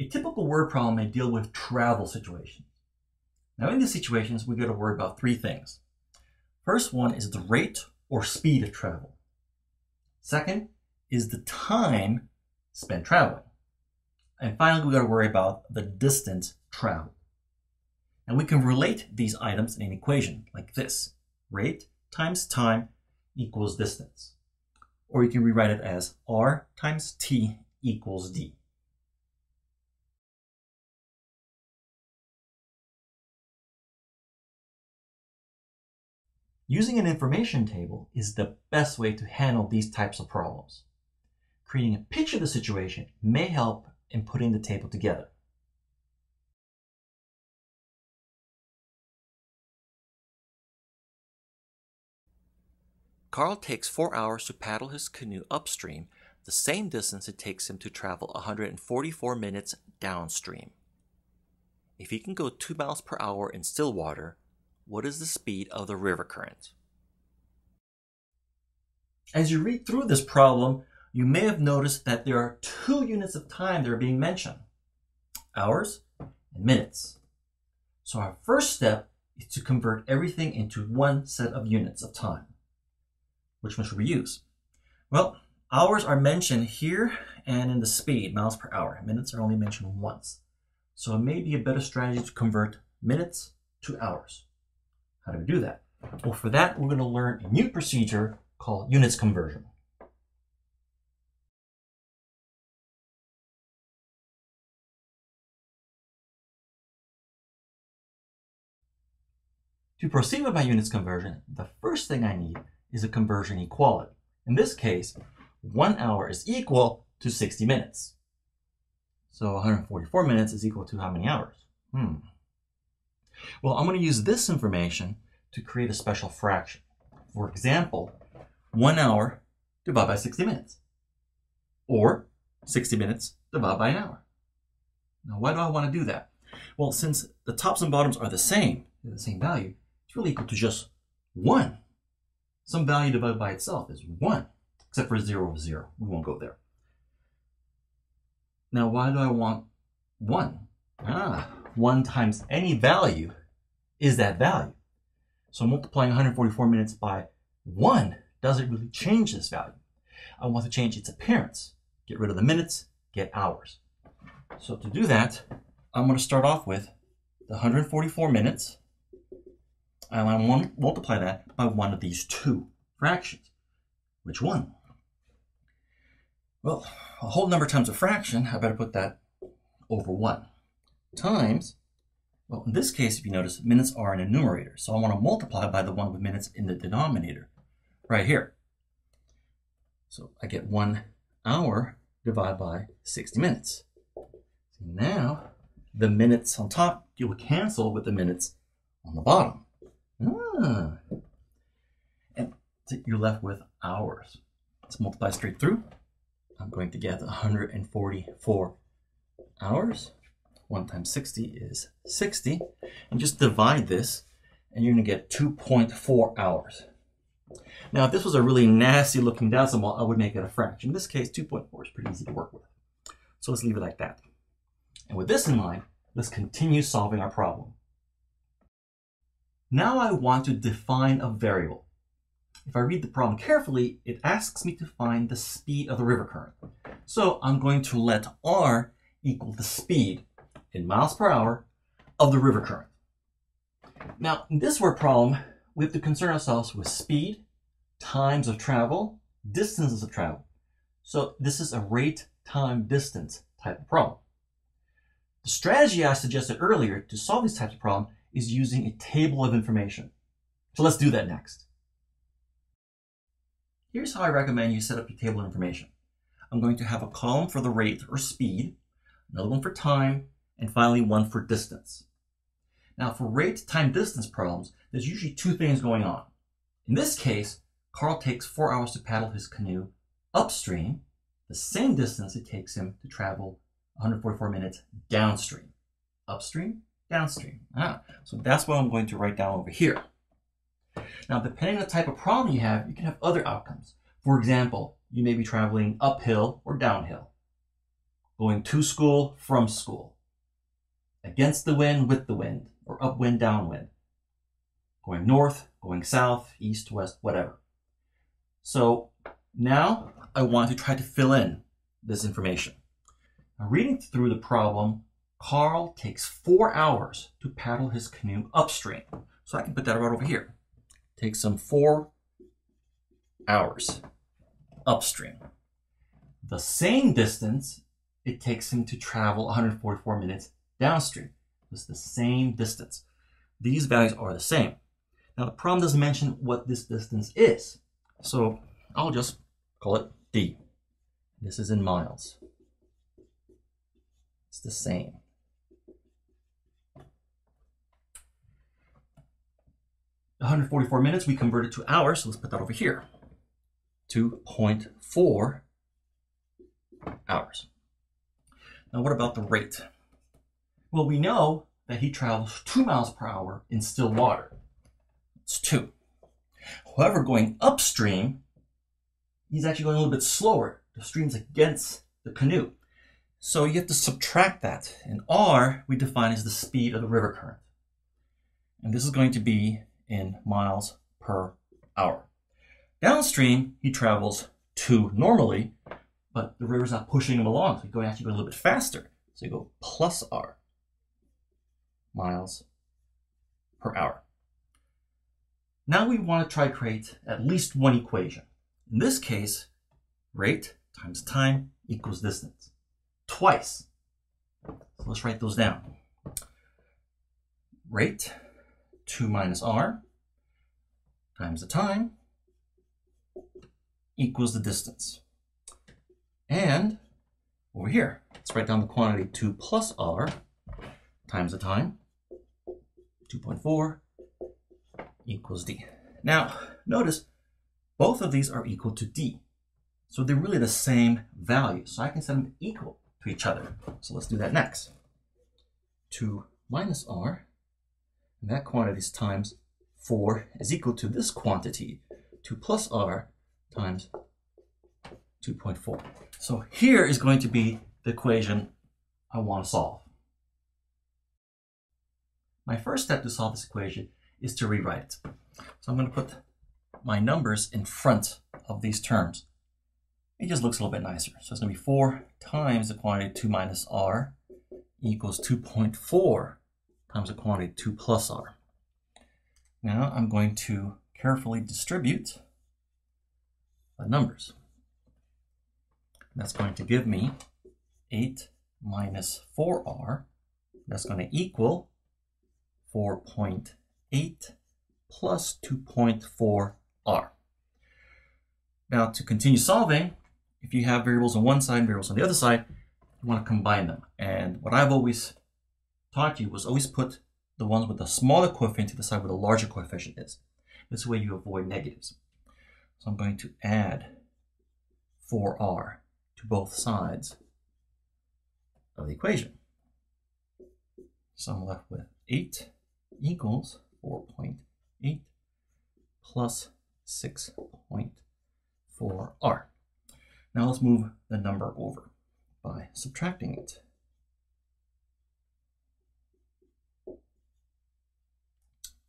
A typical word problem may deal with travel situations. Now in these situations, we got to worry about three things. First one is the rate or speed of travel. Second is the time spent traveling. And finally, we got to worry about the distance traveled. And we can relate these items in an equation like this. Rate times time equals distance. Or you can rewrite it as R times T equals D. Using an information table is the best way to handle these types of problems. Creating a picture of the situation may help in putting the table together. Carl takes 4 hours to paddle his canoe upstream, the same distance it takes him to travel 144 minutes downstream. If he can go 2 miles per hour in still water, what is the speed of the river current? As you read through this problem, you may have noticed that there are 2 units of time that are being mentioned, hours and minutes. So our first step is to convert everything into one set of units of time. Which one should we use? Well, hours are mentioned here and in the speed, miles per hour. Minutes are only mentioned once. So it may be a better strategy to convert minutes to hours. How do we do that? Well, for that, we're going to learn a new procedure called units conversion. To proceed with my units conversion, the first thing I need is a conversion equality. In this case, 1 hour is equal to 60 minutes. So 144 minutes is equal to how many hours? Well, I'm going to use this information to create a special fraction. For example, 1 hour divided by 60 minutes, or 60 minutes divided by an hour. Now, why do I want to do that? Well, since the tops and bottoms are the same, they're the same value, it's really equal to just 1. Some value divided by itself is 1, except for 0 over 0. We won't go there. Now, why do I want 1? 1 times any value is that value. So multiplying 144 minutes by 1 doesn't really change this value. I want to change its appearance. Get rid of the minutes, get hours. So to do that, I'm going to start off with the 144 minutes, and I want to multiply that by one of these 2 fractions. Which one? Well, a whole number times a fraction, I better put that over 1. Times, well, in this case, if you notice, minutes are in a numerator. So I want to multiply by the one with minutes in the denominator right here. So I get 1 hour divided by 60 minutes. So now the minutes on top, you will cancel with the minutes on the bottom. And you're left with hours. Let's multiply straight through. I'm going to get 144 hours. 1 times 60 is 60, and just divide this, and you're going to get 2.4 hours. Now, if this was a really nasty looking decimal, I would make it a fraction. In this case, 2.4 is pretty easy to work with. So let's leave it like that. And with this in mind, let's continue solving our problem. Now I want to define a variable. If I read the problem carefully, it asks me to find the speed of the river current. So I'm going to let R equal the speed in miles per hour of the river current. Now, in this word problem, we have to concern ourselves with speed, times of travel, distances of travel. So this is a rate, time, distance type of problem. The strategy I suggested earlier to solve these types of problems is using a table of information. So let's do that next. Here's how I recommend you set up your table of information. I'm going to have a column for the rate or speed, another one for time, and finally one for distance. Now for rate, time, distance problems, there's usually 2 things going on. In this case, Carl takes 4 hours to paddle his canoe upstream, the same distance it takes him to travel 144 minutes downstream. Upstream, downstream. So that's what I'm going to write down over here. Now, depending on the type of problem you can have other outcomes. For example, you may be traveling uphill or downhill. going to school, from school, against the wind, with the wind, or upwind, downwind, going north, going south, east, west, whatever. So now I want to try to fill in this information. Now, reading through the problem, Carl takes 4 hours to paddle his canoe upstream. So I can put that right over here. Takes him 4 hours upstream. The same distance it takes him to travel 144 minutes downstream. It's the same distance. These values are the same. Now the problem doesn't mention what this distance is. So I'll just call it D. This is in miles. It's the same. The 144 minutes we converted to hours, so let's put that over here. 2.4 hours. Now what about the rate? Well, we know that he travels 2 miles per hour in still water. It's 2. However, going upstream, he's actually going a little bit slower. The stream's against the canoe. So you have to subtract that. And R we define as the speed of the river current. And this is going to be in miles per hour. Downstream, he travels 2 normally, but the river's not pushing him along. So you're going to actually go a little bit faster. So you go plus R. Miles per hour. Now we want to try to create at least one equation. In this case, rate times time equals distance, twice. So let's write those down. Rate, 2 minus r, times the time, equals the distance. And over here, let's write down the quantity 2 plus r, times the time, 2.4 equals D. Now, notice both of these are equal to D. So they're really the same value. So I can set them equal to each other. So let's do that next. 2 minus R, and that quantity is times 4 is equal to this quantity, 2 plus R times 2.4. So here is going to be the equation I want to solve. My first step to solve this equation is to rewrite it. So I'm going to put my numbers in front of these terms. It just looks a little bit nicer. So it's going to be 4 times the quantity 2 minus r equals 2.4 times the quantity 2 plus r. Now I'm going to carefully distribute the numbers. That's going to give me 8 minus 4r. That's going to equal 4.8 plus 2.4r. Now to continue solving, if you have variables on one side and variables on the other side, you want to combine them. And what I've always taught you was always put the ones with the smaller coefficient to the side where the larger coefficient is. This way you avoid negatives. So I'm going to add 4r to both sides of the equation. So I'm left with 8 equals 4.8 plus 6.4r. Now let's move the number over by subtracting it.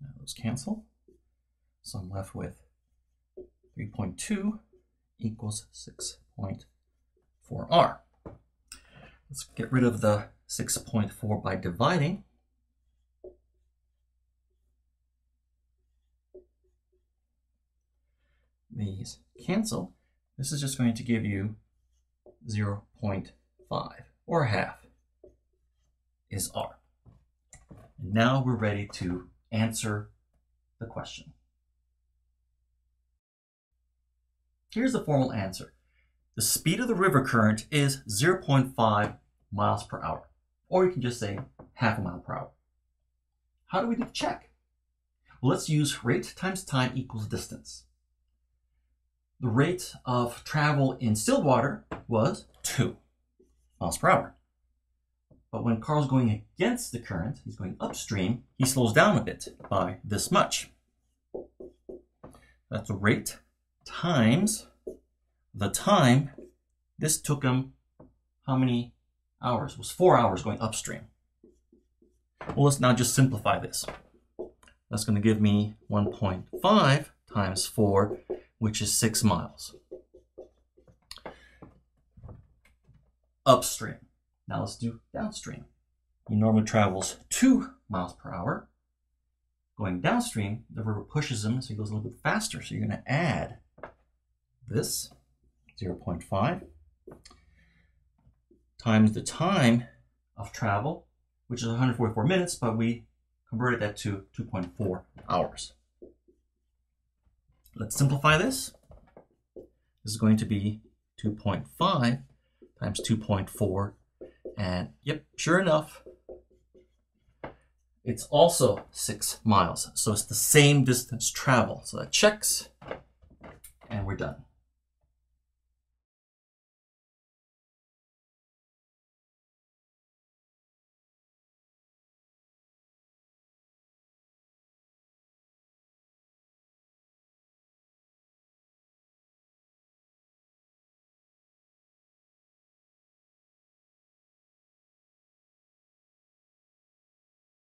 Now those cancel. So I'm left with 3.2 equals 6.4r. Let's get rid of the 6.4 by dividing. These cancel. This is just going to give you 0.5, or half is R. And now we're ready to answer the question. Here's the formal answer. The speed of the river current is 0.5 miles per hour, or you can just say half a mile per hour. How do we do the check? Well, let's use rate times time equals distance. The rate of travel in still water was 2 miles per hour. But when Carl's going against the current, he's going upstream, he slows down a bit by this much. That's the rate times the time. This took him how many hours. It was 4 hours going upstream. Well, let's now just simplify this. That's going to give me 1.5 times 4, which is 6 miles upstream. Now let's do downstream. He normally travels 2 miles per hour. Going downstream, the river pushes him, so he goes a little bit faster. So you're going to add this, 0.5, times the time of travel, which is 144 minutes, but we converted that to 2.4 hours. Let's simplify this. This is going to be 2.5 times 2.4. And yep, sure enough, it's also 6 miles. So it's the same distance traveled. So that checks, and we're done.